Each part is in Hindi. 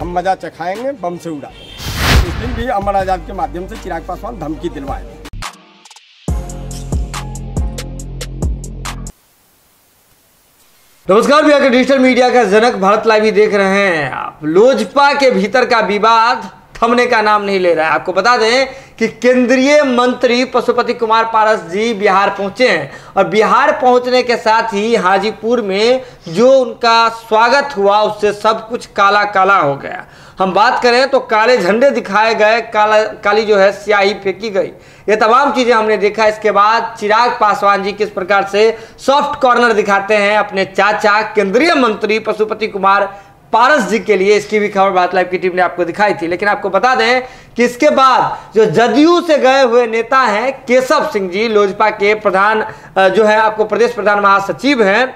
हम मजा चखाएंगे, बम से उड़ा। उस दिन भी अमर आजाद के माध्यम से चिराग पासवान धमकी दिलवाए। नमस्कार भैया के डिजिटल मीडिया का जनक भारत लाइव ही देख रहे हैं आप। लोजपा के भीतर का विवाद थमने का नाम नहीं ले रहा है। आपको बता दें कि केंद्रीय मंत्री पशुपति कुमार पारस जी बिहार पहुंचे हैं और बिहार पहुंचने के साथ ही हाजीपुर में जो उनका स्वागत हुआ उससे सब कुछ काला काला हो गया। हम बात करें तो काले झंडे दिखाए गए, काली जो है स्याही फेंकी गई, ये तमाम चीज़ें हमने देखा। इसके बाद चिराग पासवान जी किस प्रकार से सॉफ्ट कॉर्नर दिखाते हैं अपने चाचा केंद्रीय मंत्री पशुपति कुमार पारस जी के लिए, इसकी भी खबर भारत लाइव की टीम ने आपको दिखाई थी। लेकिन आपको बता दें कि इसके बाद जो जदयू से गए हुए नेता हैं केशव सिंह जी, लोजपा के प्रधान जो है आपको प्रदेश प्रधान महासचिव हैं,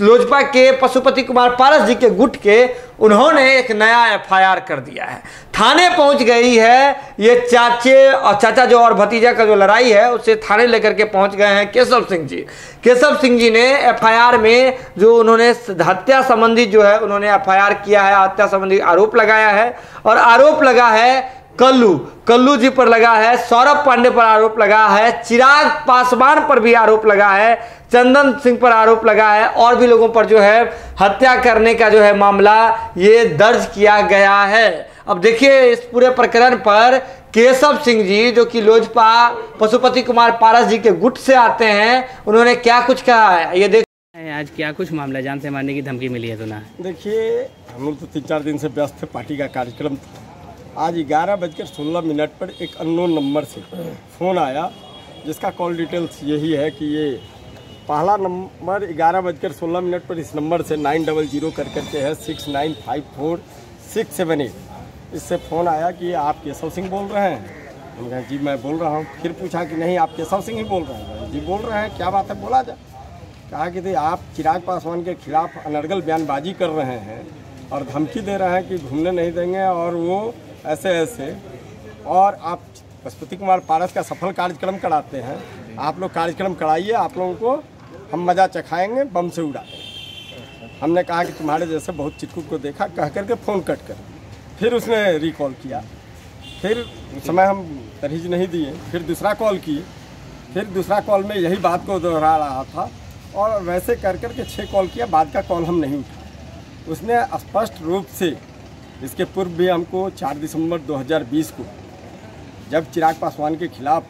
लोजपा के पशुपति कुमार पारस जी के गुट के, उन्होंने एक नया FIR कर दिया है। थाने पहुंच गई है ये चाचे और चाचा जो और भतीजा का जो लड़ाई है उसे थाने लेकर के पहुंच गए हैं केशव सिंह जी। केशव सिंह जी ने FIR में जो उन्होंने हत्या संबंधी जो है उन्होंने FIR किया है, हत्या संबंधी आरोप लगाया है और आरोप लगा है कल्लू जी पर लगा है, सौरभ पांडे पर आरोप लगा है, चिराग पासवान पर भी आरोप लगा है, चंदन सिंह पर आरोप लगा है और भी लोगों पर जो है हत्या करने का जो है मामला ये दर्ज किया गया है। अब देखिए इस पूरे प्रकरण पर केशव सिंह जी जो कि लोजपा पशुपति कुमार पारस जी के गुट से आते हैं, उन्होंने क्या कुछ कहा है ये देख। आज क्या कुछ मामला, जान से मारने की धमकी मिली है तो ना? देखिए हम लोग तो 3-4 दिन से व्यस्त थे, पार्टी का कार्यक्रम। आज 11:16 पर एक अननोन नंबर से फ़ोन आया जिसका कॉल डिटेल्स यही है कि ये पहला नंबर 11:16 पर इस नंबर से 900 कर करके है 6954 678, इससे फ़ोन आया कि आप केशव सिंह बोल रहे हैं? हम कहा जी मैं बोल रहा हूँ। फिर पूछा कि नहीं आप केशव सिंह ही बोल रहे हैं? जी बोल रहे हैं। क्या बात है, बोला जा। कहा कि आप चिराग पासवान के खिलाफ अनर्गल बयानबाजी कर रहे हैं और धमकी दे रहे हैं कि घूमने नहीं देंगे और वो ऐसे ऐसे, और आप पशुपति कुमार पारस का सफल कार्यक्रम कराते हैं। आप लोग कार्यक्रम कराइए, आप लोगों को हम मज़ा चखाएंगे, बम से उड़ा। हमने कहा कि तुम्हारे जैसे बहुत चिटकुट को देखा, कह करके फ़ोन कट कर। फिर उसने रिकॉल किया, फिर उस समय हम तरहीज नहीं दिए, फिर दूसरा कॉल किए, फिर दूसरा कॉल में यही बात को दोहरा रहा था और वैसे कर कर के 6 कॉल किया। बाद का कॉल हम नहीं उठाए। उसने स्पष्ट रूप से इसके पूर्व भी हमको 4 दिसंबर 2020 को जब चिराग पासवान के खिलाफ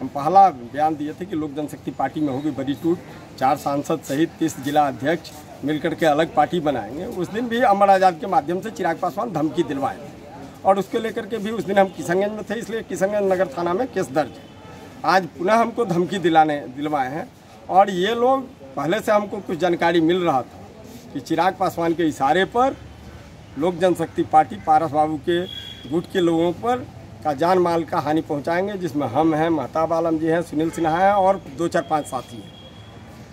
हम पहला बयान दिए थे कि लोक जनशक्ति पार्टी में होगी बड़ी टूट, 4 सांसद सहित 30 जिला अध्यक्ष मिलकर के अलग पार्टी बनाएंगे, उस दिन भी अमर आज़ाद के माध्यम से चिराग पासवान धमकी दिलवाए थे। और उसको लेकर के भी उस दिन हम किशनगंज में थे, इसलिए किशनगंज नगर थाना में केस दर्ज है। आज पुनः हमको धमकी दिलवाए हैं और ये लोग पहले से हमको कुछ जानकारी मिल रहा था कि चिराग पासवान के इशारे पर लोक जनशक्ति पार्टी पारस बाबू के गुट के लोगों पर का जान माल का हानि पहुंचाएंगे, जिसमें हम हैं, महताब आलम जी हैं, सुनील सिन्हा हैं और 2-4-5 साथी हैं।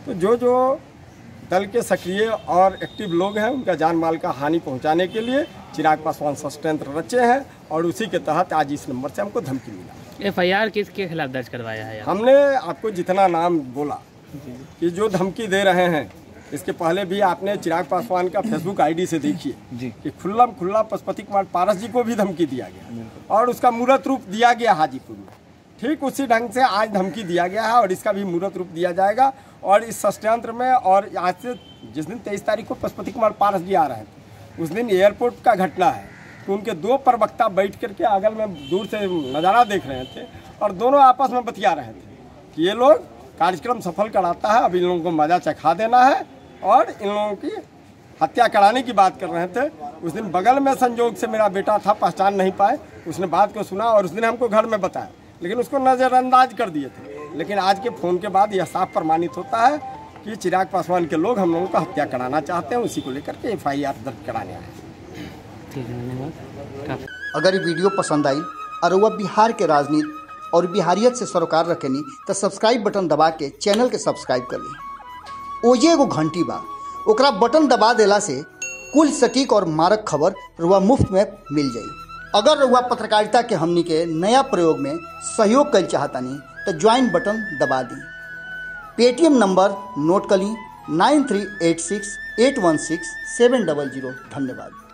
तो जो जो दल के सक्रिय और एक्टिव लोग हैं उनका जान माल का हानि पहुंचाने के लिए चिराग पासवान षड्यंत्र रचे हैं और उसी के तहत आज इस नंबर से हमको धमकी मिला। FIR किसके खिलाफ दर्ज करवाया है? हमने आपको जितना नाम बोला कि जो धमकी दे रहे हैं। इसके पहले भी आपने चिराग पासवान का फेसबुक आईडी से देखिए कि खुल्लम खुल्ला पशुपति कुमार पारस जी को भी धमकी दिया गया और उसका मूर्त रूप दिया गया हाजीपुर में। ठीक उसी ढंग से आज धमकी दिया गया है और इसका भी मूर्त रूप दिया जाएगा। और इस षड्यंत्र में, और आज से जिस दिन 23 तारीख को पशुपति कुमार पारस जी आ रहे थे उस दिन एयरपोर्ट का घटना है कि उनके 2 प्रवक्ता बैठ करके अगल में दूर से नज़ारा देख रहे थे और दोनों आपस में बतिया रहे थे कि ये लोग कार्यक्रम सफल कराता है, अब इन लोगों को मज़ा चखा देना है और इन लोगों की हत्या कराने की बात कर रहे थे। उस दिन बगल में संजोग से मेरा बेटा था, पहचान नहीं पाए, उसने बात को सुना और उस दिन हमको घर में बताया, लेकिन उसको नज़रअंदाज कर दिए थे। लेकिन आज के फ़ोन के बाद यह साफ प्रमाणित होता है कि चिराग पासवान के लोग हम लोगों का हत्या कराना चाहते हैं, उसी को लेकर के FIR दर्ज कराने आए हैं। अगर ये वीडियो पसंद आई और वह बिहार के राजनीति और बिहारियत से सरोकार रखेनी तो सब्सक्राइब बटन दबा के चैनल के सब्सक्राइब कर ली। ओजे एगो घंटी बा, ओकरा बटन दबा देला से कुल सटीक और मारक खबर रुआ मुफ्त में मिल जाई। अगर रुआ पत्रकारिता के हमनी के नया प्रयोग में सहयोग कर चाहतनी तो ज्वाइन बटन दबा दी। पेटीएम नंबर नोट कर ली 9386816700। धन्यवाद।